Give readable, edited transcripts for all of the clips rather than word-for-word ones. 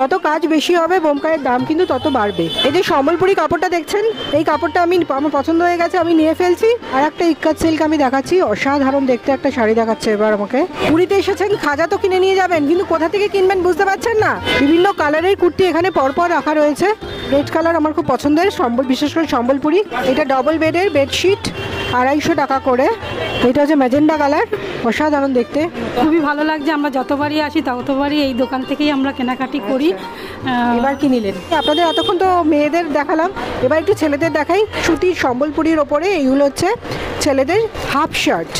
যত কাজ বেশি হবে বোমকাইয়ের দাম কিন্তু তত বাড়বে। এই যে সম্বলপুরি কাপড়টা দেখছেন, এই কাপড়টা আমার পছন্দ হয়ে গেছে, আমি নিয়ে ফেলছি। আর একটা ইক্কাত সিল্ক আমি দেখাচ্ছি, অসাধারণ দেখতে একটা শাড়ি দেখাচ্ছে। এবার আমাকে পুরীতে এসেছেন, খাজা তো কিনে নিয়ে যাবেন, কিন্তু কোথা থেকে কিনবেন বুঝতে পারছেন না। বিভিন্ন কালারের কুর্তি এখানে পরপর রাখা রয়েছে। রেড কালার আমার খুব পছন্দের, বিশেষ করে সম্বলপুরি। এটা ডবল বেডের বেডশিট, 250 টাকা করে। এটা হচ্ছে ম্যাজেন্ডা কালার, অসাধারণ দেখতে, খুবই ভালো লাগছে। আমরা যতবারই আসি ততবারই এই দোকান থেকেই আমরা কেনাকাটি করি। এবার কি নিলেন আপনাদের? এতক্ষণ তো মেয়েদের দেখালাম, এবার একটু ছেলেদের দেখাই। সুতির সম্বলপুরির ওপরে এইগুলো হচ্ছে ছেলেদের হাফ শার্ট।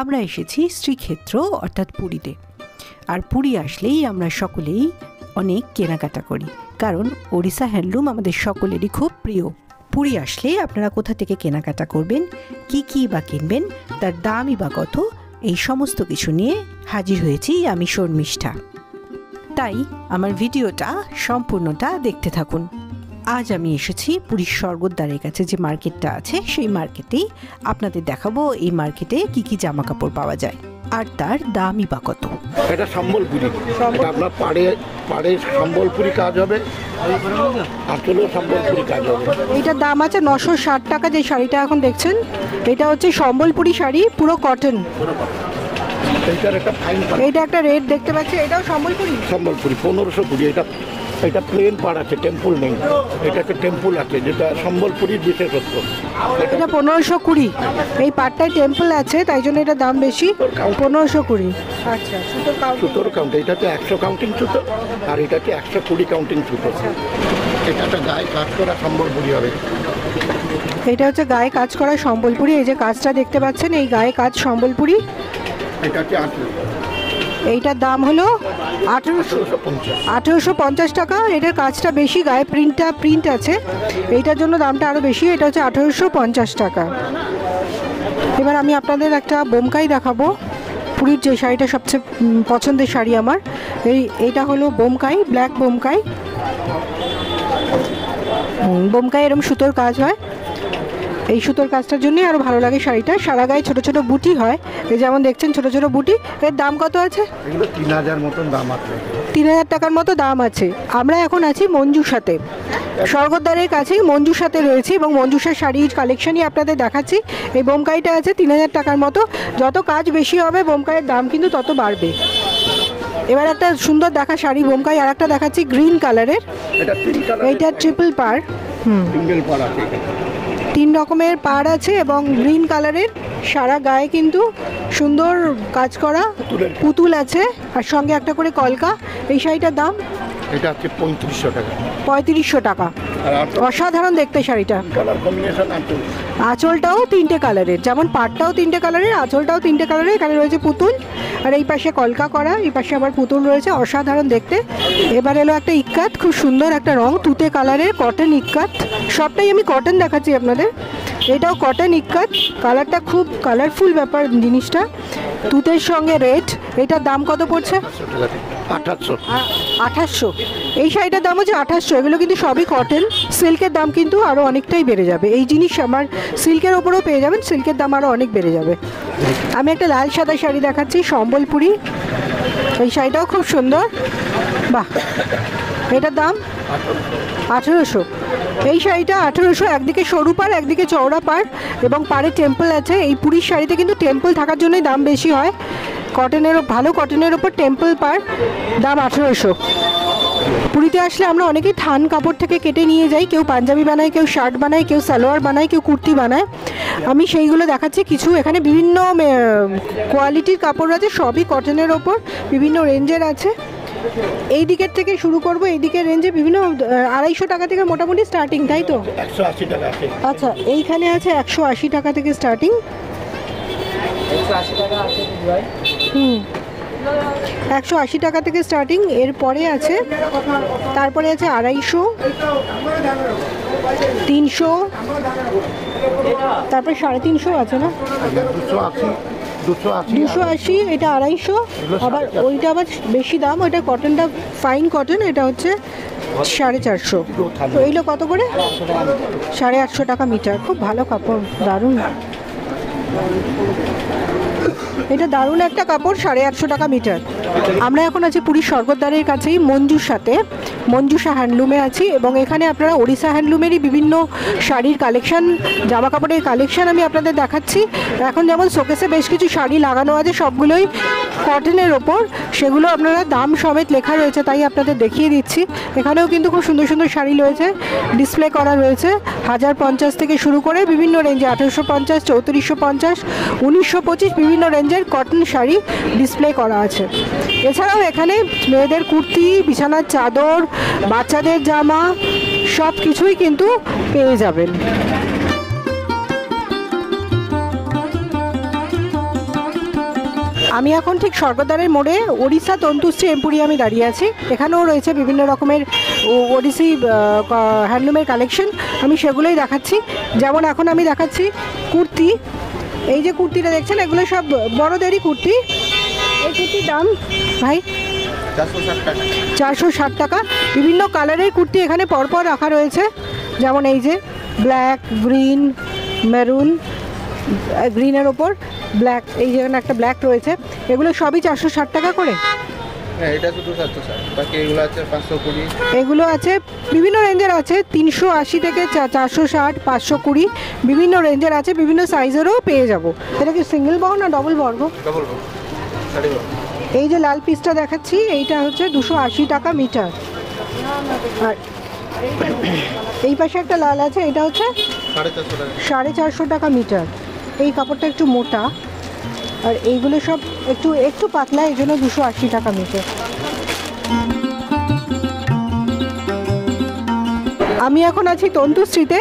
আমরা এসেছি শ্রীক্ষেত্র অর্থাৎ পুরীতে, আর পুরী আসলেই আমরা সকলেই অনেক কেনাকাটা করি, কারণ ওড়িশা হ্যান্ডলুম আমাদের সকলেরই খুব প্রিয়। পুরী আসলে আপনারা কোথা থেকে কেনাকাটা করবেন, কি বা কিনবেন, তার দামই বা কত, এই সমস্ত কিছু নিয়ে হাজির হয়েছি আমি শর্মিষ্ঠা। তাই আমার ভিডিওটা সম্পূর্ণটা দেখতে থাকুন। আজ আমি এসেছি পুরীর স্বর্গদ্বারের কাছে যে মার্কেটটা আছে সেই মার্কেটেই। আপনাদের দেখাবো এই মার্কেটে কি জামা কাপড় পাওয়া যায় আর তার দামই বা কত। এটা সম্বলপুরি, আপনার পাড়ে সম্বলপুরি কাজ হবে, আসলেও সম্বলপুরি কাজ হবে। এটার দাম আছে 960 টাকা, যে শাড়িটা এখন দেখছেন। এটা হচ্ছে সম্বলপুরি শাড়ি, পুরো কটন। এইটা একটা রেড দেখতে পাচ্ছি, এটাও সম্বলপুরি। সম্বলপুরি 1520। এটা প্লেন পাড় আছে, টেম্পল নেই, এটা একটা টেম্পল আছে যেটা সম্বলপুরির বিশেষত্ব। এটা 1520, এই পাড়টায় টেম্পল আছে তাই জন্য এটা দাম বেশি, 1520। আচ্ছা, সুতোর কাউন্ট, এটাতে 100 কাউন্টিং সুতো আর এটাতে 120 কাউন্টিং সুতো। এটা একটা গায়ে কাজ করা সম্বলপুরি হবে। এটা হচ্ছে গায়ে কাজ করা সম্বলপুরি, এই যে কাজটা দেখতে পাচ্ছেন, এই গায়ে কাজ সম্বলপুরি। এটাকে 800, এইটার দাম হলো 1850 টাকা। এটার কাজটা বেশি, গায়ে প্রিন্ট আছে, এইটার জন্য দামটা আরও বেশি। এটা হচ্ছে 1850 টাকা। এবার আমি আপনাদের একটা বোমকাই দেখাবো, পুরীর যে শাড়িটা সবচেয়ে পছন্দের শাড়ি আমার। এইটা হলো বোমকাই, ব্ল্যাক বোমকাই। বোমকাই এরকম সুতোর কাজ হয়, এই সুতোর কাজটার জন্যই আরও ভালো লাগে শাড়িটা। সারা গায়ে ছোটো ছোটো বুটি হয়, এই যেমন দেখছেন ছোটো ছোটো বুটি। এর দাম কত আছে? 3000 মতন দাম আছে, 3000 টাকার মতো দাম আছে। আমরা এখন আছি মঞ্জুষাতে, স্বর্গদ্বারের কাছেই মঞ্জুষাতে রয়েছি, এবং মঞ্জুষার শাড়ির কালেকশনই আপনাদের দেখাচ্ছি। এই বোমকাইটা আছে 3000 টাকার মতো। যত কাজ বেশি হবে বোমকাইয়ের দাম কিন্তু তত বাড়বে। এবার একটা সুন্দর দেখা শাড়ি বোমকাই আর একটা দেখাচ্ছি গ্রিন কালারের, এইটা ট্রিপল পাড়। তিন রকমের পাড় আছে এবং গ্রিন কালারের, সারা গায়ে কিন্তু সুন্দর কাজ করা পুতুল আছে আর সঙ্গে একটা করে কলকা। এই শাড়িটার দাম এটা হচ্ছে 3500 টাকা, 3500 টাকা। অসাধারণ দেখতে শাড়িটা, আঁচলটাও 3টে কালারের, যেমন পাড়টাও 3টে কালারের, আঁচলটাও 3টে কালারের। এখানে রয়েছে পুতুল আর এই পাশে কলকা করা, এই পাশে আবার পুতুল রয়েছে, অসাধারণ দেখতে। এবার এলো একটা ইক্কাত, খুব সুন্দর একটা রং, 2টে কালারের কটন ইক্কাত। সবটাই আমি কটন দেখাচ্ছি আপনাদের। এটাও কটন ইক্কাত, কালারটা খুব কালারফুল ব্যাপার জিনিসটা, তুতের সঙ্গে রেড। এটার দাম কত পড়ছে? 2800। এই শাড়িটার দাম হচ্ছে 2800। এগুলো কিন্তু সবই কটন। সিল্কের দাম কিন্তু আরও অনেকটাই বেড়ে যাবে, এই জিনিস আমার সিল্কের ওপরেও পেয়ে যাবেন, সিল্কের দাম আরও অনেক বেড়ে যাবে। আমি একটা লাল সাদা শাড়ি দেখাচ্ছি, সম্বলপুরি। এই শাড়িটাও খুব সুন্দর, বাহ। এটার দাম 1800। এই শাড়িটা 1800। একদিকে সরু পাড়, একদিকে চওড়া পাড়, এবং পাড়ে টেম্পল আছে। এই পুরীর শাড়িতে কিন্তু টেম্পল থাকার জন্যই দাম বেশি হয়। কটনেরও ভালো, কটনের ওপর টেম্পল পাড়, দাম 1800। পুরীতে আসলে আমরা অনেকেই থান কাপড় থেকে কেটে নিয়ে যাই, কেউ পাঞ্জাবি বানায়, কেউ শার্ট বানায়, কেউ সালোয়ার বানায়, কেউ কুর্তি বানায়। আমি সেইগুলো দেখাচ্ছি কিছু। এখানে বিভিন্ন কোয়ালিটির কাপড় আছে, সবই কটনের ওপর, বিভিন্ন রেঞ্জের আছে। এই দিকের থেকে শুরু করবো, এই দিকের রেঞ্জে বিভিন্ন 250 টাকা থেকে মোটামুটি স্টার্টিং, তাই তো? 180 টাকা। আচ্ছা, এইখানে আছে 180 টাকা থেকে স্টার্টিং। 180 টাকা থেকে স্টার্টিং। এরপরে আছে, তারপরে আছে 250, 300, তারপরে 350 আছে না, 280, এটা 250। আবার ওইটা আবার বেশি দাম, ওইটা কটনটা ফাইন কটন, এটা হচ্ছে 450। এইগুলো কত করে? 850 টাকা মিটার। খুব ভালো কাপড়, দারুণ। এটা দারুণ একটা কাপড়, 150 টাকা মিটার। আমরা এখন আছি পুরীর স্বর্গদ্বারের কাছেই মঞ্জুশাতে, মঞ্জুশা হ্যান্ডলুমে আছি, এবং এখানে আপনারা ওড়িশা হ্যান্ডলুমেরই বিভিন্ন শাড়ির কালেকশান, জামা কাপড়ের কালেকশান আমি আপনাদের দেখাচ্ছি। এখন যেমন শোকেসে বেশ কিছু শাড়ি লাগানো আছে, সবগুলোই কটনের ওপর, সেগুলো আপনারা দাম সমেত লেখা রয়েছে, তাই আপনাদের দেখিয়ে দিচ্ছি। এখানেও কিন্তু খুব সুন্দর সুন্দর শাড়ি রয়েছে, ডিসপ্লে করা রয়েছে। 1050 থেকে শুরু করে বিভিন্ন রেঞ্জে 1850, 3450, 1925 বিভিন্ন রেঞ্জের কটন শাড়ি ডিসপ্লে করা আছে। এছাড়াও এখানে মেয়েদের কুর্তি, বিছানার চাদর, বাচ্চাদের জামা সব কিছুই কিন্তু পেয়ে যাবেন। আমি এখন ঠিক স্বর্গদ্বারের মোড়ে ওড়িশা তন্তুশ্রী এম্পোরিয়ামে দাঁড়িয়ে আছি। এখানেও রয়েছে বিভিন্ন রকমের ওড়িশি হ্যান্ডলুমের কালেকশন, আমি সেগুলোই দেখাচ্ছি। যেমন এখন আমি দেখাচ্ছি কুর্তি, এই যে কুর্তিটা দেখছেন এগুলো সব বড়দেরই কুর্তি। এই কুর্তির দাম ভাই 460 টাকা। বিভিন্ন কালারের কুর্তি এখানে পরপর রাখা রয়েছে, যেমন এই যে ব্ল্যাক, গ্রিন, মেরুন, গ্রিনের ওপর ব্ল্যাক, এই যেখানে একটা ব্ল্যাক রয়েছে, এগুলো সবই 460 টাকা করে। এগুলো আছে বিভিন্ন রেঞ্জের, আছে 380 থেকে 460, 520 বিভিন্ন রেঞ্জের আছে, বিভিন্ন সাইজেরও পেয়ে যাবো। এটা কি সিঙ্গেল বর্গ না ডবল বর্গ? এই যে লাল পিসটা দেখাচ্ছি, এইটা হচ্ছে 280 টাকা মিটার। আর এই পাশে একটা লাল আছে, এটা হচ্ছে 450 টাকা মিটার। এই কাপড়টা একটু মোটা, আর এইগুলো সব একটু একটু পাতলা, এই জন্য 280 টাকা মিটার। আমি এখন আছি তন্তুশ্রীতে,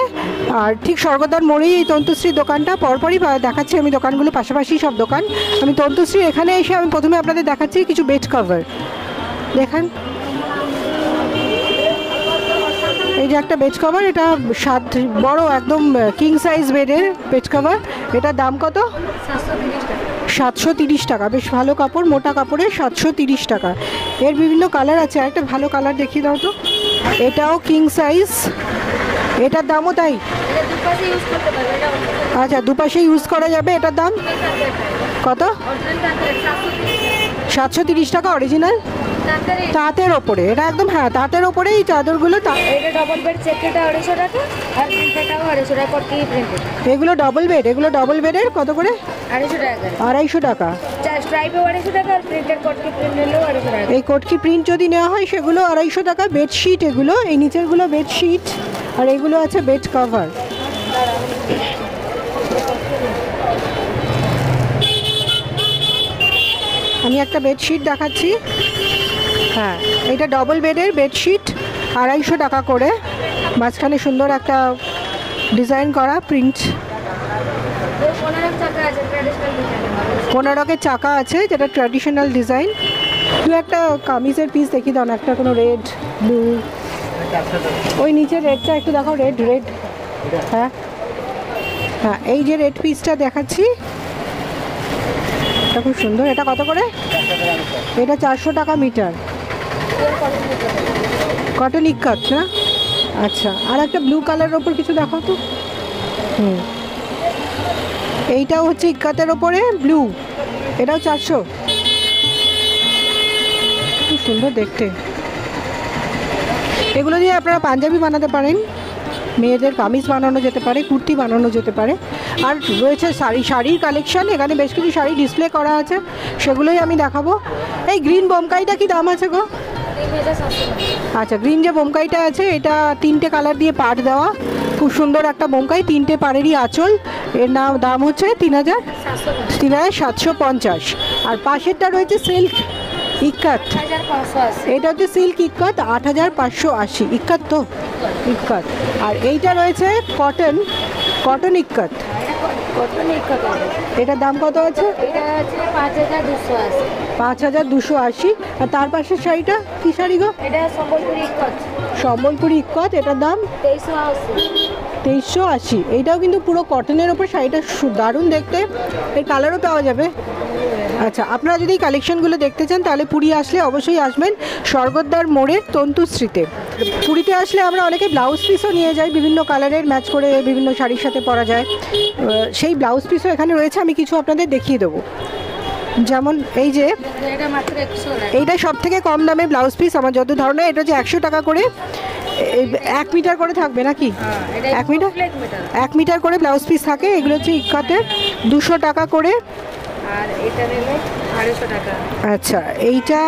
আর ঠিক স্বর্গদ্বার মোড়েই এই তন্তুশ্রীর দোকানটা। পরপরই দেখাচ্ছি আমি দোকানগুলো, পাশাপাশি সব দোকান। আমি তন্তুশ্রী এখানে এসে আমি প্রথমে আপনাদের দেখাচ্ছি কিছু বেড কভার। দেখান, এই যে একটা বেড কভার, এটা বড় একদম কিং সাইজ বেডের বেড কভার। এটার দাম কত? 730 টাকা। বেশ ভালো কাপড়, মোটা কাপড়ের 730 টাকা। এর বিভিন্ন কালার আছে, আর একটা ভালো কালার দেখিয়ে দাও তো। এটাও কিং সাইজ, এটার দামও তাই? আচ্ছা, দুপাশে ইউজ করা যাবে। এটার দাম কত? 730 টাকা অরিজিনাল তাঁতের ওপরে। এটা একদম, হ্যাঁ, তাঁতের ওপরে এই চাদরগুলো। এগুলো ডবল বেড, এগুলো ডবল বেডের কত করে? 250 টাকা। এই কটকি প্রিন্ট যদি নেওয়া হয় সেগুলো 250 টাকা। বেডশিট এগুলো, এই নিচেরগুলো বেডশিট, আর এগুলো আছে বেড কভার। আমি একটা বেডশিট দেখাচ্ছি, হ্যাঁ, এটা ডবল বেডের বেডশিট, 250 টাকা করে। মাঝখানে সুন্দর একটা ডিজাইন করা প্রিন্ট, কোনারকের চাকা আছে, যেটা ট্র্যাডিশনাল ডিজাইন। দু একটা কামিজের পিস দেখিয়ে দাও না, একটা কোনো রেড, ব্লু, ওই নিচে রেডটা একটু দেখাও, রেড রেড, হ্যাঁ হ্যাঁ, এই যে রেড পিসটা দেখাচ্ছি, এটা খুব সুন্দর। এটা কত করে? এটা 400 টাকা মিটার, কটন ইকাত না? আচ্ছা, আর একটা ব্লু কালারের ওপর কিছু দেখাও তো। হুম, এইটাও হচ্ছে ইকাতের ওপরে ব্লু, এটাও 400, খুব সুন্দর দেখতে। এগুলো দিয়ে আপনারা পাঞ্জাবি বানাতে পারেন, মেয়েদের কামিজ বানানো যেতে পারে, কুর্তি বানানো যেতে পারে। আর রয়েছে শাড়ির কালেকশান, এখানে বেশ কিছু শাড়ি ডিসপ্লে করা আছে, সেগুলোই আমি দেখাবো। এই গ্রিন বোমকাইটা কি দাম আছে গো? আচ্ছা, গ্রিন যে বোমকাইটা আছে, এটা 3টে কালার দিয়ে পাড় দেওয়া, খুব সুন্দর একটা বোমকাই, 3টে পাড়েরই আঁচল। এর দাম হচ্ছে 3750। আর পাশেরটা রয়েছে সিল্ক ইকাত, এটা হচ্ছে সিল্ক ইকাত 8580 ইকাত, তো ইকাত। আর এইটা রয়েছে কটন, কটন ইকাত, এটার দাম কত আছে? 5280। আর তার পাশের শাড়িটা কি শাড়ি গো? সম্বলপুরি ইকাত, এটার দাম 2380। এইটাও কিন্তু পুরো কটনের ওপর, শাড়িটা দারুণ দেখতে, এর কালারও পাওয়া যাবে। আচ্ছা, আপনারা যদি এই কালেকশানগুলো দেখতে চান তাহলে পুরী আসলে অবশ্যই আসবেন স্বর্গদ্বার মোড়ের তন্তুশ্রীতে। পুরীতে আসলে আমরা অনেকে ব্লাউজ পিসও নিয়ে যাই, বিভিন্ন কালারের ম্যাচ করে বিভিন্ন শাড়ির সাথে পরা যায়। সেই ব্লাউজ পিসও এখানে রয়েছে, আমি কিছু আপনাদের দেখিয়ে দেবো। যেমন এই যে এইটা সব থেকে কম দামে ব্লাউজ পিস আমার যত ধরনের, এটা হচ্ছে 100 টাকা করে, 1 মিটার করে থাকবে নাকি, 1 মিটার করে ব্লাউজ পিস থাকে। এগুলো হচ্ছে ইকাতে 200 টাকা করে। আর এটা নিলে 250 টাকা। আচ্ছা, এইটা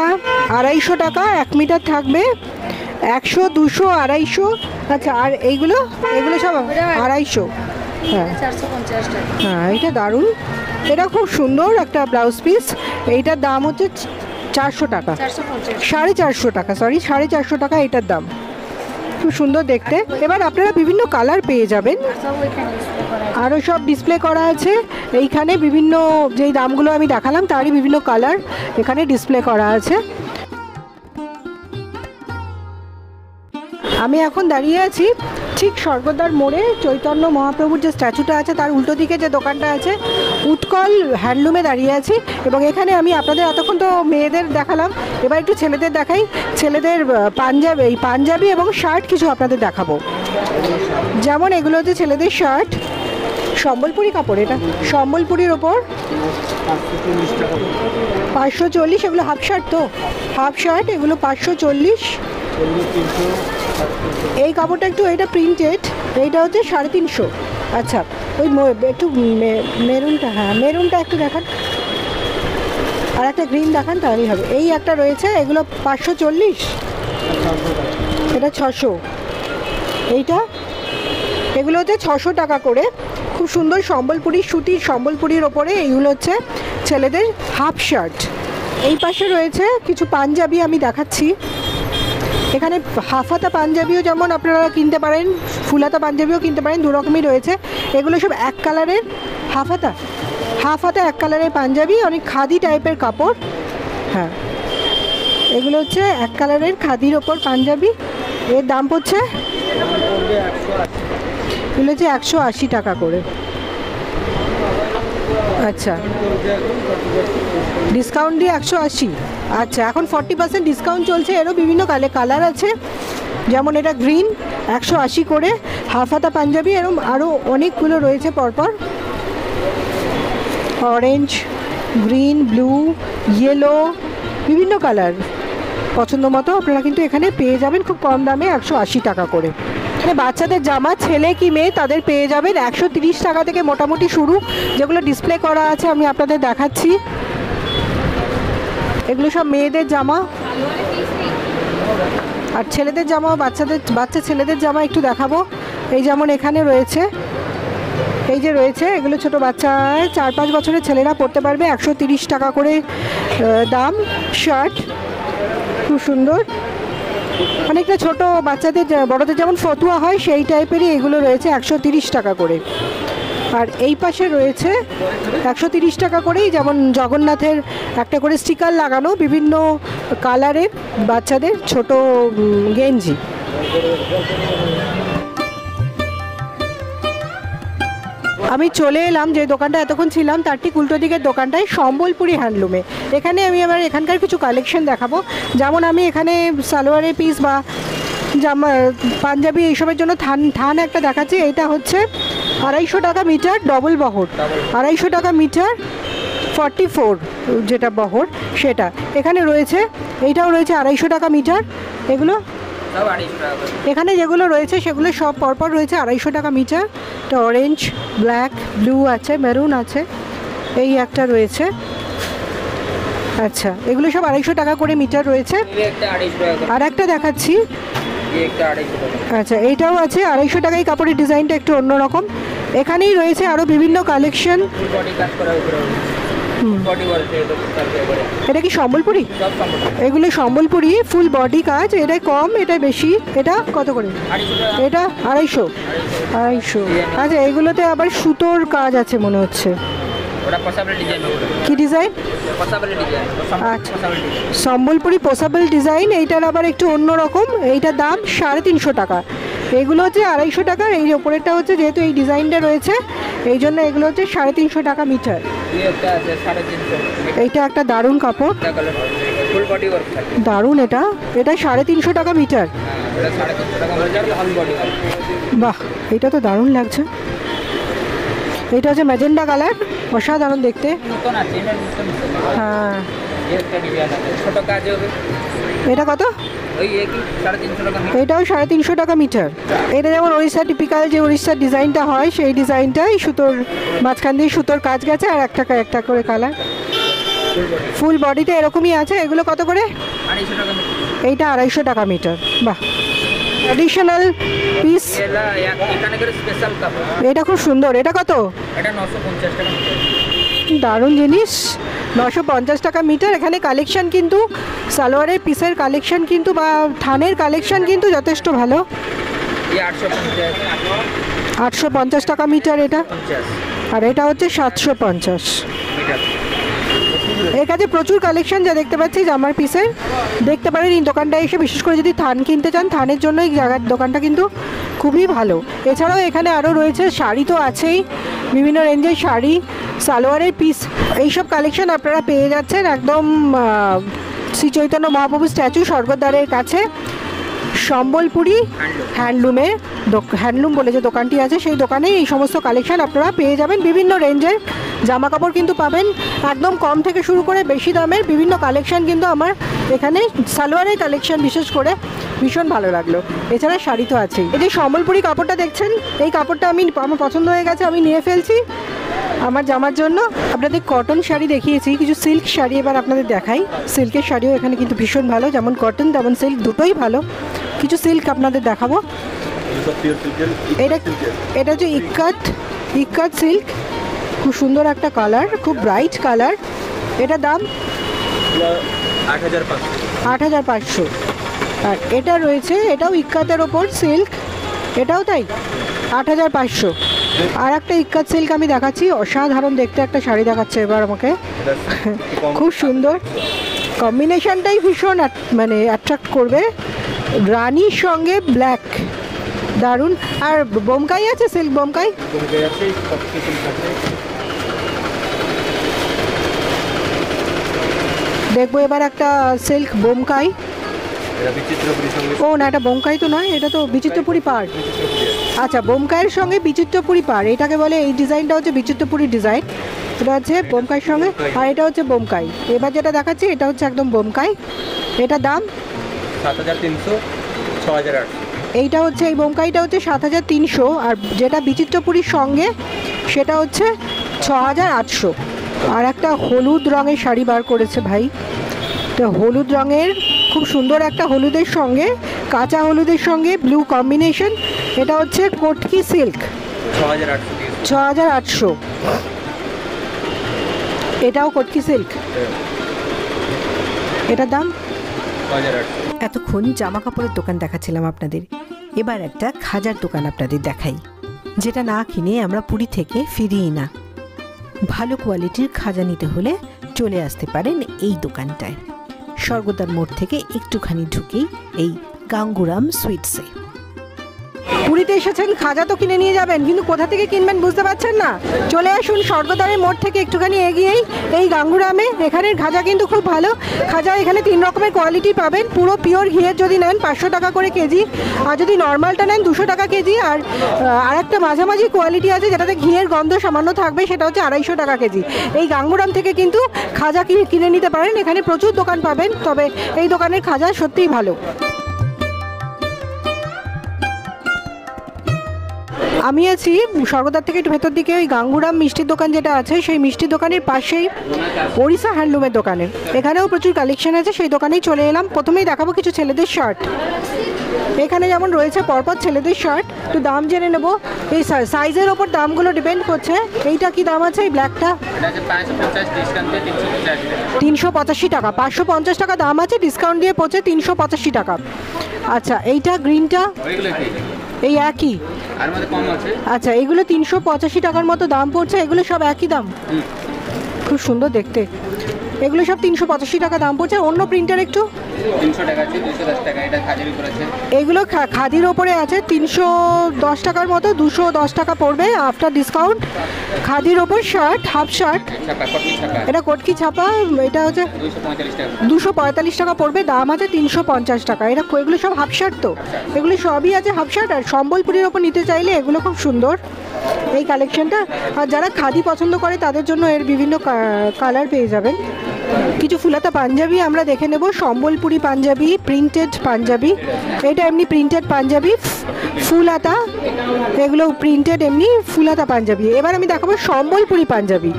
250 টাকা, 1 মিটার থাকবে, 100, 200, 250। আচ্ছা, আর এইগুলো এগুলো সব 250। হ্যাঁ, 450 টাকা। হ্যাঁ, এটা দারুণ, এটা খুব সুন্দর একটা ব্লাউজ পিস। এইটার দাম হচ্ছে 400 টাকা, 450, 450 টাকা, সরি 450 টাকা এইটার দাম। খুব সুন্দর দেখতে। এবার আপনারা বিভিন্ন কালার পেয়ে যাবেন, আরও সব ডিসপ্লে করা আছে এইখানে। বিভিন্ন যেই দামগুলো আমি দেখালাম তারই বিভিন্ন কালার এখানে ডিসপ্লে করা আছে। আমি এখন দাঁড়িয়ে আছি ঠিক স্বর্গদ্বার মোড়ে চৈতন্য মহাপ্রভুর যে স্ট্যাচুটা আছে তার উল্টো দিকে যে দোকানটা আছে, উৎকল হ্যান্ডলুমে দাঁড়িয়ে আছি। এবং এখানে আমি আপনাদের এতক্ষণ তো মেয়েদের দেখালাম, এবার একটু ছেলেদের দেখাই। ছেলেদের পাঞ্জাবি এবং শার্ট কিছু আপনাদের দেখাবো। যেমন এগুলো হচ্ছে ছেলেদের শার্ট, সম্বলপুরি কাপড়, এটা সম্বলপুরির ওপর 540। এগুলো হাফ শার্ট, তো হাফ শার্ট, এগুলো 540। এই কাপড়টা একটু, এটা প্রিন্টেড, এইটা হচ্ছে 350। আচ্ছা, ওই একটু মেরুনটা, হ্যাঁ মেরুনটা একটু দেখান, আর একটা গ্রিন দেখান তাহলেই হবে। এই একটা রয়েছে, এগুলো 540, এটা 600, এইটা এগুলো হচ্ছে 600 টাকা করে। খুব সুন্দর সম্বলপুরি সুতির, সম্বলপুরির ওপরে এইগুলো হচ্ছে ছেলেদের হাফ শার্ট। এই পাশে রয়েছে কিছু পাঞ্জাবি, আমি দেখাচ্ছি। এখানে হাফহাতা পাঞ্জাবিও যেমন আপনারা কিনতে পারেন, ফুলহাতা পাঞ্জাবিও কিনতে পারেন, দু রকমই রয়েছে। এগুলো সব এক কালারের হাফহাতা, হাফহাতা এক কালারের পাঞ্জাবি, অনেক খাদি টাইপের কাপড়। হ্যাঁ, এগুলো হচ্ছে এক কালারের খাদির ওপর পাঞ্জাবি। এর দাম পড়ছে, এগুলো হচ্ছে 180 টাকা করে। আচ্ছা, ডিসকাউন্ট দিয়ে 180। আচ্ছা, এখন 40% ডিসকাউন্ট চলছে। এরও বিভিন্ন কালার আছে, যেমন এটা গ্রিন, 180 করে হাফহাতা পাঞ্জাবি। এরম আরও অনেকগুলো রয়েছে পরপর, অরেঞ্জ, গ্রিন, ব্লু, ইয়েলো, বিভিন্ন কালার। পছন্দ মতো আপনারা কিন্তু এখানে পেয়ে যাবেন খুব কম দামে, 180 টাকা করে। এখানে বাচ্চাদের জামা, ছেলে কি মেয়ে তাদের পেয়ে যাবেন 130 টাকা থেকে মোটামুটি শুরু, যেগুলো ডিসপ্লে করা আছে আমি আপনাদের দেখাচ্ছি। এগুলো সব মেয়েদের জামা। আর ছেলেদের জামা, বাচ্চা ছেলেদের জামা একটু দেখাবো। এই যেমন এখানে রয়েছে, এই যে রয়েছে, এগুলো ছোট বাচ্চা 4-5 বছরের ছেলেরা পরতে পারবে, 130 টাকা করে দাম। শার্ট খুব সুন্দর, অনেকটা ছোট বাচ্চাদের, বড়দের যেমন ফতুয়া হয় সেই টাইপেরই এগুলো রয়েছে, 130 টাকা করে। আর এই পাশে রয়েছে 130 টাকা করেই, যেমন জগন্নাথের একটা করে স্টিকার লাগানো, বিভিন্ন কালারের বাচ্চাদের ছোট গেঞ্জি। আমি চলে এলাম যে দোকানটা এতক্ষণ ছিলাম তার ঠিক উল্টো দিকের দোকানটায়, সম্বলপুরি হ্যান্ডলুমে। এখানে আমি আবার এখানকার কিছু কালেকশন দেখাবো। যেমন আমি এখানে সালোয়ারের পিস বা জামা পাঞ্জাবি এইসবের জন্য থান একটা দেখাচ্ছি। এটা হচ্ছে 250 টাকা মিটার, ডবল বহর, 250 টাকা মিটার, 44 যেটা বহর সেটা এখানে রয়েছে। এইটাও রয়েছে 250 টাকা মিটার। এগুলো এখানে যেগুলো রয়েছে সেগুলো সব পরপর রয়েছে 250 টাকা মিটার। একটা অরেঞ্জ, ব্ল্যাক, ব্লু আছে, মেরুন আছে, এই একটা রয়েছে। আচ্ছা, এগুলো সব 250 টাকা করে মিটার রয়েছে। আর একটা দেখাচ্ছি, আচ্ছা এইটাও আছে 250 টাকায়। কাপড়ের ডিজাইনটা একটু অন্যরকম। এখানেই রয়েছে আরও বিভিন্ন কালেকশন। এটা কি সম্বলপুরি? এগুলো সম্বলপুরি ফুল বডি কাজ। এটাই কম, এটা বেশি। এটা কত করে? এটা 250, 250। আচ্ছা, এগুলোতে আবার সুতোর কাজ আছে মনে হচ্ছে। কি ডিজাইন? আচ্ছা, সম্বলপুরি পসাবল ডিজাইন। এইটার আবার একটু অন্যরকম। এইটার দাম 350 টাকা। এগুলো হচ্ছে 250 টাকা। এই ওপরেরটা হচ্ছে, যেহেতু এই ডিজাইনটা রয়েছে এই জন্য এগুলো হচ্ছে 350 টাকা মিটার। এইটা একটা দারুণ কাপড়, ফুল দারুণ। এটা এটা 350 টাকা মিটার। বাহ, এটা তো দারুণ লাগছে। এটা হচ্ছে ম্যাজেন্ডা কালার, অসাধারণ দেখতে। হ্যাঁ, এটা কত? এটাও 350 টাকা মিটার। এটা যেমন উড়িষ্যা টিপিক্যাল যে উড়িষ্যার ডিজাইনটা হয় সেই ডিজাইনটাই, সুতোর মাঝখান দিয়ে সুতোর কাজ গেছে আর একটা একটা করে কালার। ফুল বডিটা এরকমই আছে। এগুলো কত করে? 250 টাকা। এইটা 250 টাকা মিটার। বাহ, ট্র্যাডিশনাল পিস। এটা খুব সুন্দর। এটা কত? এটা 950 টাকা। দারুণ জিনিস, 950 টাকা মিটার। এখানে কালেকশান কিন্তু সালোয়ারের পিসের কালেকশান কিন্তু বা থানের কালেকশান কিন্তু যথেষ্ট ভালো। 850 টাকা মিটার এটা। আর এটা হচ্ছে 750। এর কাছে প্রচুর কালেকশান যা দেখতে পাচ্ছি জামার পিসের। দেখতে পারেন এই দোকানটা এসে, বিশেষ করে যদি থান কিনতে চান, থানের জন্য এই জায়গার দোকানটা কিন্তু খুবই ভালো। এছাড়াও এখানে আরও রয়েছে শাড়ি তো আছেই, বিভিন্ন রেঞ্জের শাড়ি, সালোয়ারের পিস, এইসব কালেকশান আপনারা পেয়ে যাচ্ছেন একদম শ্রী চৈতন্য মহাপ্রভু স্ট্যাচু স্বর্গদ্বারের কাছে সম্বলপুরি হ্যান্ডলুমের হ্যান্ডলুম বলে যে দোকানটি আছে সেই দোকানেই এই সমস্ত কালেকশান আপনারা পেয়ে যাবেন। বিভিন্ন রেঞ্জের জামা কাপড় কিন্তু পাবেন, একদম কম থেকে শুরু করে বেশি দামের বিভিন্ন কালেকশান কিন্তু আমার এখানে সালোয়ারের কালেকশান বিশেষ করে ভীষণ ভালো লাগলো। এছাড়া শাড়ি তো আছেই। এই যে সম্বলপুরি কাপড়টা দেখছেন, এই কাপড়টা আমার পছন্দ হয়ে গেছে, আমি নিয়ে ফেলছি আমার জামার জন্য। আপনাদের কটন শাড়ি দেখিয়েছি, কিছু সিল্ক শাড়ি এবার আপনাদের দেখাই। সিল্কের শাড়িও এখানে কিন্তু ভীষণ ভালো, যেমন কটন তেমন সিল্ক দুটোই ভালো। কিছু সিল্ক আপনাদের দেখাবো। এটা হচ্ছে ইকাত সিল্ক, খুব সুন্দর একটা কালার, খুব ব্রাইট কালার। এটা দাম 8500। আর এটা রয়েছে, এটাও ইকাতের ওপর সিল্ক, এটাও তাই 8500। আর একটা ইকাত সিল্ক আমি দেখাচ্ছি, অসাধারণ দেখতে একটা শাড়ি দেখাচ্ছে এবার আমাকে, খুব সুন্দর। কম্বিনেশনটাই ভীষণ মানে অ্যাট্রাক্ট করবে, রানীর সঙ্গে ব্ল্যাক, দারুণ। আর বোমকাই আছে সিল্ক, বোমকাই আছে, দেখবো এবার একটা সিল্ক বোমকাই। ও না, এটা বোমকাই তো নয়, এটা তো বিচিত্রপুরি পাড়। আচ্ছা, বোমকাইয়ের সঙ্গে বিচিত্রপুরি পাড় এটাকে বলে। এই ডিজাইনটা হচ্ছে বিচিত্রপুরি ডিজাইন, এটা হচ্ছে বোমকাইয়ের সঙ্গে। আর এটা হচ্ছে বোমকাই। এবার যেটা দেখাচ্ছি এটা হচ্ছে একদম বোমকাই। এটা দাম 7300। এইটা হচ্ছে, এই বোমকাইটা হচ্ছে 7300। আর যেটা বিচিত্রপুরীর সঙ্গে সেটা হচ্ছে 6800। আর একটা হলুদ রঙের শাড়ি বার করেছে ভাই, এটা হলুদ রঙের, খুব সুন্দর একটা হলুদের সঙ্গে, কাঁচা হলুদের সঙ্গে ব্লু কম্বিনেশন। এটা হচ্ছে কটকি সিল্ক, 6800। এটাও কটকি সিল্ক। এটার দাম 6800। এতক্ষণ জামা কাপড়ের দোকান দেখাচ্ছিলাম আপনাদের, এবার একটা খাজার দোকান আপনাদের দেখাই, যেটা না কিনে আমরা পুরী থেকে ফিরিই না। ভালো কোয়ালিটির খাজা নিতে হলে চলে আসতে পারেন এই দোকানটায়, স্বর্গদ্বার মোড় থেকে একটুখানি ঢুকেই এই গাঙ্গুরাম সুইটসে। পুরীতে এসেছেন, খাজা তো কিনে নিয়ে যাবেন, কিন্তু কোথা থেকে কিনবেন বুঝতে পারছেন না? চলে আসুন স্বর্গদ্বারের মোড় থেকে একটুখানি এগিয়েই এই গাঙ্গুরামে। এখানের খাজা কিন্তু খুব ভালো। খাজা এখানে 3 রকমের কোয়ালিটি পাবেন। পুরো পিওর ঘিয়ের যদি নেন 500 টাকা করে কেজি, আর যদি নর্মালটা নেন 200 টাকা কেজি। আর আরেকটা মাঝামাঝি কোয়ালিটি আছে যেটাতে ঘিয়ের গন্ধ সামান্য থাকবে, সেটা হচ্ছে 250 টাকা কেজি। এই গাঙ্গুরাম থেকে কিন্তু খাজা কিনে নিতে পারেন। এখানে প্রচুর দোকান পাবেন, তবে এই দোকানের খাজা সত্যিই ভালো। আমি আছি স্বর্গদ্বার থেকে একটু ভেতর দিকে, ওই গাঙ্গুরাম মিষ্টির দোকান যেটা আছে সেই মিষ্টির দোকানের পাশেই ওড়িশা হ্যান্ডলুমের দোকানে। এখানেও প্রচুর কালেকশান আছে, সেই দোকানেই চলে এলাম। প্রথমেই দেখাবো কিছু ছেলেদের শার্ট। এখানে যেমন রয়েছে পরপর ছেলেদের শার্ট, একটু দাম জেনে নেবো। এই সাইজের ওপর দামগুলো ডিপেন্ড করছে। এইটা কি দাম আছে এই ব্ল্যাকটা? 385 টাকা। 550 টাকা দাম আছে, ডিসকাউন্ট দিয়ে পড়ছে 385 টাকা। আচ্ছা, এইটা গ্রিনটা এই একই? আচ্ছা, এগুলো 385 টাকার মতো দাম পড়ছে। এগুলো সব একই দাম, খুব সুন্দর দেখতে। এগুলো সব 385 টাকা দাম পড়ছে। অন্য প্রিন্টার একটু 300 টাকা আছে, 210 টাকা। এটা খাদির উপরে আছে, এগুলো খাদির উপরে আছে 310 টাকার মতো, 210 টাকা পড়বে আফটার ডিসকাউন্ট। খাদির উপর শার্ট, হাফ শার্ট, এটা কটকি ছাপা, এটা হচ্ছে 245 টাকা পড়বে, দাম আছে 350 টাকা। এটা এগুলো সব হাফ শার্ট, তো এগুলো সবই আছে হাফ শার্ট। আর সম্বলপুরের ওপর নিতে চাইলে এগুলো খুব সুন্দর এই কালেকশনটা। আর যারা খাদি পছন্দ করে তাদের জন্য এর বিভিন্ন কালার পেয়ে যাবেন। কিছু ফুলাতা পাঞ্জাবি আমরা দেখে নেব। সম্বলপুরি পাঞ্জাবি, প্রিন্টেড পাঞ্জাবি, এটা এমনি প্রিন্টেড পাঞ্জাবি, ফুলাতা, এগুলো প্রিন্টেড এমনি ফুলাতা পাঞ্জাবি। এবার আমি দেখাবো সম্বলপুরি পাঞ্জাবি,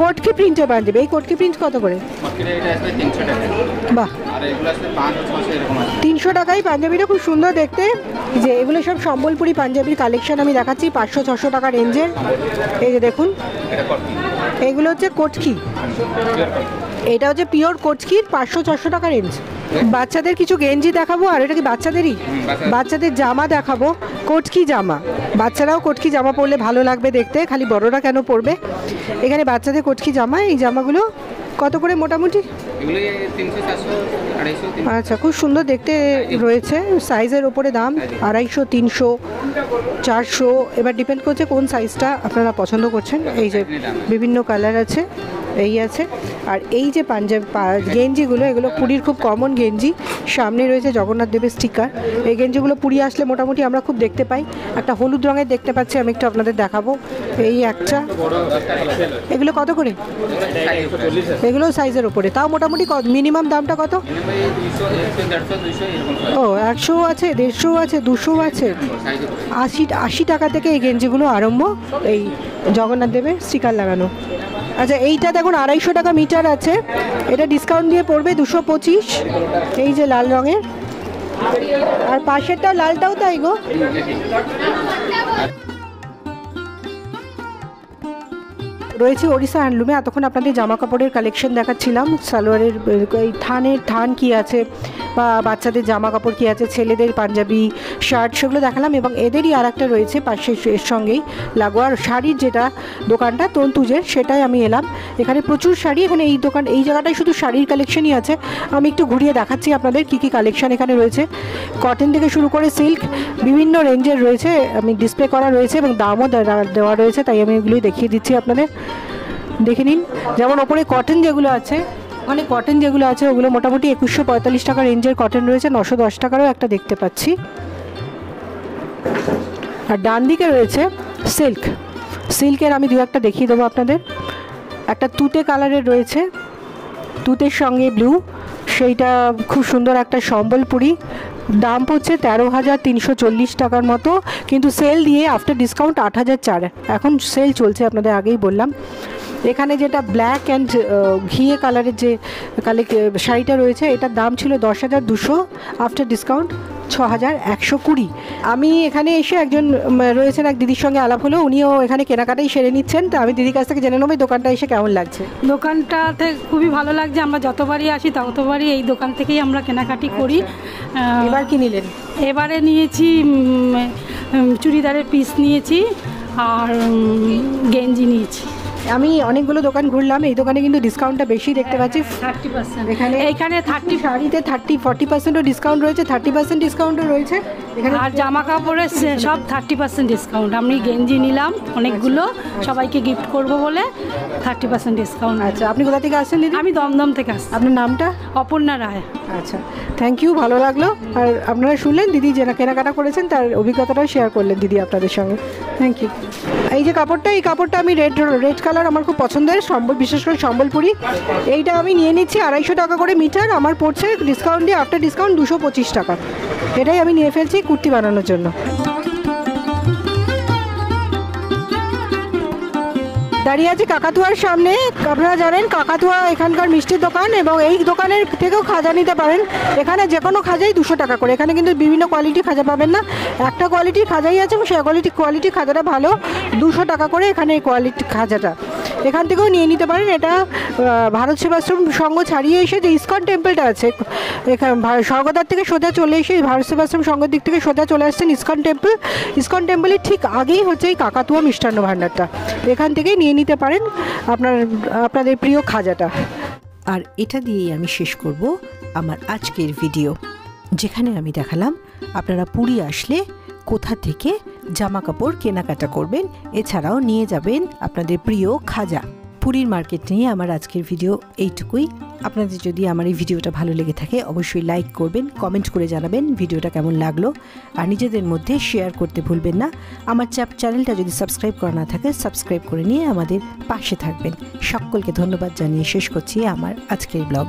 কটকি প্রিন্টের পাঞ্জাবি। এই কটকি প্রিন্ট কত করে? বাহ, 300 টাকায় পাঞ্জাবিটা খুব সুন্দর দেখতে। যে এগুলো সব সম্বলপুরি পাঞ্জাবির কালেকশন আমি দেখাচ্ছি 500-600 টাকা রেঞ্জের। এই যে দেখুন, এগুলো হচ্ছে কটকি, এটা হচ্ছে পিওর কটকির, 500-600 টাকা রেঞ্জ। বাচ্চাদের কিছু গেঞ্জি দেখাবো, আর এটা কি বাচ্চাদেরই? বাচ্চাদের জামা দেখাবো, কটকি জামা। বাচ্চারাও কটকি জামা পরলে ভালো লাগবে দেখতে, খালি বড়রা কেন পরবে। এখানে বাচ্চাদের কটকি জামা, এই জামাগুলো কত করে মোটামুটি? আচ্ছা, খুব সুন্দর দেখতে রয়েছে, সাইজের ওপরে দাম 250, 300, 400, এবার ডিপেন্ড করছে কোন সাইজটা আপনারা পছন্দ করছেন। এই যে বিভিন্ন কালার আছে, এই আছে। আর এই যে পাঞ্জাবি গেঞ্জিগুলো, এগুলো পুরীর খুব কমন গেঞ্জি। সামনে রয়েছে জগন্নাথ দেবের স্টিকার। এই গেঞ্জিগুলো পুরী আসলে মোটামুটি আমরা খুব দেখতে পাই। একটা হলুদ রঙের দেখতে পাচ্ছি, আমি একটু আপনাদের দেখাবো। এই একটা, এগুলো কত করে? এগুলো সাইজের ওপরে, তাও মোটামুটি মিনিমাম দামটা কত? ও 100 আছে, 150 আছে, 200 আছে, 80 টাকা থেকে এই গেঞ্জিগুলো আরম্ভ, এই জগন্নাথ দেবের স্টিকার লাগানো। আচ্ছা, এইটা দেখুন 250 টাকা মিটার আছে, এটা ডিসকাউন্ট দিয়ে পড়বে 225। এই যে লাল রঙের, আর পাশেরটাও লালটাও তাই গো। রয়েছে ওড়িশা হ্যান্ডলুমে। এতক্ষণ আপনাদের জামা কাপড়ের কালেকশন দেখাচ্ছিলাম, সালোয়ারের এই থান কী আছে, বা বাচ্চাদের জামা কাপড় কী আছে, ছেলেদের পাঞ্জাবি, শার্ট, সেগুলো দেখালাম। এবং এদেরই আর একটা রয়েছে পাশে, এর সঙ্গেই লাগোয়ার শাড়ির যেটা দোকানটা তন্তুজের, সেটাই আমি এলাম। এখানে প্রচুর শাড়ি, এখানে এই দোকান, এই জায়গাটায় শুধু শাড়ির কালেকশনই আছে। আমি একটু ঘুরিয়ে দেখাচ্ছি আপনাদের কী কী কালেকশন এখানে রয়েছে। কটন থেকে শুরু করে সিল্ক, বিভিন্ন রেঞ্জের রয়েছে, আমি ডিসপ্লে করা রয়েছে এবং দামও দেওয়া রয়েছে, তাই আমি এগুলোই দেখিয়ে দিচ্ছি আপনাদের। দেখে নিন, যেমন ওপরে কটন যেগুলো আছে, ওখানে কটন যেগুলো আছে ওগুলো মোটামুটি 2145 টাকা রেঞ্জের কটন রয়েছে। 910 টাকারও একটা দেখতে পাচ্ছি। আর ডান দিকে রয়েছে সিল্ক, সিল্কের আমি দু একটা দেখিয়ে দেবো আপনাদের। একটা তুতে কালারের রয়েছে, তুতের সঙ্গে ব্লু, সেইটা খুব সুন্দর একটা সম্বলপুরি। দাম পড়ছে 13,340 টাকার মতো, কিন্তু সেল দিয়ে আফটার ডিসকাউন্ট 8,004, এখন সেল চলছে আপনাদের আগেই বললাম। এখানে যেটা ব্ল্যাক অ্যান্ড ঘিয়ে কালারের যে শাড়িটা রয়েছে, এটার দাম ছিল 10,200, আফটার ডিসকাউন্ট 6,120। আমি এখানে এসে একজন রয়েছেন, এক দিদির সঙ্গে আলাপ হলো, উনিও এখানে কেনাকাটাই সেরে নিচ্ছেন। তো আমি দিদির কাছ থেকে জেনে নেবো দোকানটা এসে কেমন লাগছে। দোকানটাতে খুবই ভালো লাগছে, আমরা যতবারই আসি ততবারই এই দোকান থেকেই আমরা কেনাকাটি করি। এবার কি নিলেন? এবারে নিয়েছি চুড়িদারের পিস নিয়েছি, আর গেঞ্জি নিয়েছি। আমি অনেকগুলো দোকান ঘুরলাম, এই দোকানে কিন্তু ডিসকাউন্টটা বেশি দেখতে পাচ্ছি, 30%। এখানে 30 শাড়িতে 30-40%ও ডিসকাউন্ট রয়েছে, 30% ডিসকাউন্টও রয়েছে। আর জামা কাপড়ের সব 30% ডিসকাউন্ট। আমি গেঞ্জি নিলাম অনেকগুলো, সবাইকে গিফট করব বলে 30% ডিসকাউন্ট। আচ্ছা, আপনি কোথা থেকে আসছেন দিদি? আমি দমদম থেকে আসছি। আপনার নামটা? অপর্ণা রায়। আচ্ছা, থ্যাংক ইউ, ভালো লাগলো। আর আপনারা শুনলেন দিদি যারা কেনাকাটা করেছেন তার অভিজ্ঞতাটাও শেয়ার করলেন দিদি আপনাদের সঙ্গে, থ্যাংক ইউ। এই যে কাপড়টা, এই কাপড়টা আমি রেড কালার, আমার খুব পছন্দের, বিশেষ করে সম্বলপুরি। এইটা আমি নিয়ে নিচ্ছি 250 টাকা করে মিটার, আমার পড়ছে ডিসকাউন্ট দিয়ে আফটার ডিসকাউন্ট 225 টাকা। এটাই আমি নিয়ে ফেলছি কুর্তি বানানোর জন্য। দাঁড়িয়ে আছে কাকাতুয়ার সামনে, আপনারা জানেন কাকাতুয়া এখানকার মিষ্টির দোকান, এবং এই দোকানের থেকেও খাজা নিতে পারেন। এখানে যে কোনো খাজাই 200 টাকা করে। এখানে কিন্তু বিভিন্ন কোয়ালিটির খাজা পাবেন না, একটা কোয়ালিটির খাজাই আছে এবং সেই কোয়ালিটির খাজাটা ভালো, 200 টাকা করে এখানে কোয়ালিটি খাজাটা। এখান থেকেও নিয়ে নিতে পারেন। এটা ভারত সেবাশ্রম সংঘ ছাড়িয়ে এসে যে ইসকন টেম্পলটা আছে, এখানে স্বর্গদ্বার থেকে সোজা চলে এসে, ভারত সেবাশ্রম সংঘের দিক থেকে সোজা চলে আসছেন ইসকন টেম্পল। ইসকন টেম্পলের ঠিক আগেই হচ্ছে এই কাকাতুয়া মিষ্টান্ন ভাণ্ডারটা, এখান থেকেই নিয়ে নিতে পারেন আপনার আপনাদের প্রিয় খাজাটা। আর এটা দিয়েই আমি শেষ করব আমার আজকের ভিডিও, যেখানে আমি দেখালাম আপনারা পুরী আসলে কোথা থেকে জামা কাপড় কেনাকাটা করবেন, এছাড়াও নিয়ে যাবেন আপনাদের প্রিয় খাজা। পুরীর মার্কেট নিয়ে আমার আজকের ভিডিও এইটুকুই। আপনাদের যদি আমার এই ভিডিওটা ভালো লেগে থাকে অবশ্যই লাইক করবেন, কমেন্ট করে জানাবেন ভিডিওটা কেমন লাগলো, আর নিজেদের মধ্যে শেয়ার করতে ভুলবেন না। আমার চ্যানেলটা যদি সাবস্ক্রাইব করা না থাকে সাবস্ক্রাইব করে নিয়ে আমাদের পাশে থাকবেন। সকলকে ধন্যবাদ জানিয়ে শেষ করছি আমার আজকের ব্লগ।